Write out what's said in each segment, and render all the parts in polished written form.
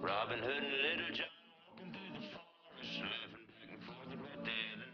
Robin Hood and Little John walking through the forest, laughing back and forth about the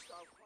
yourself